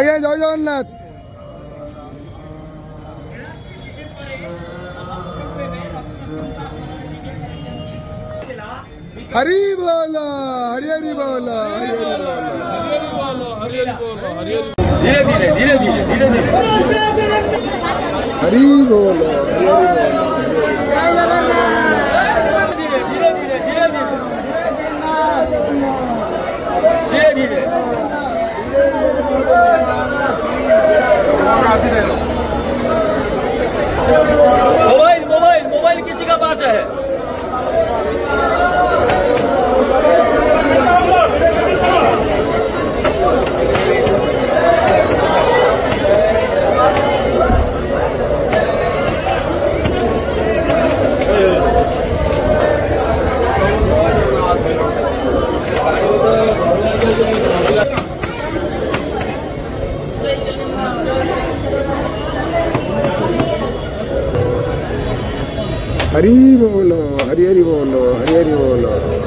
আগে জয় জগন্নাথ। हरी बोलो हरी हरी बोलो हरी हरी बोलो हरी हरी बोलो हरी हरी बोलो धीरे धीरे धीरे धीरे धीरे धीरे हरी बोलो हरी हरी बोलो धीरे धीरे मोबाइल मोबाइल मोबाइल किसी का पास है? हरी बोलो हरी हरी बोलो हरी हरी बोलो।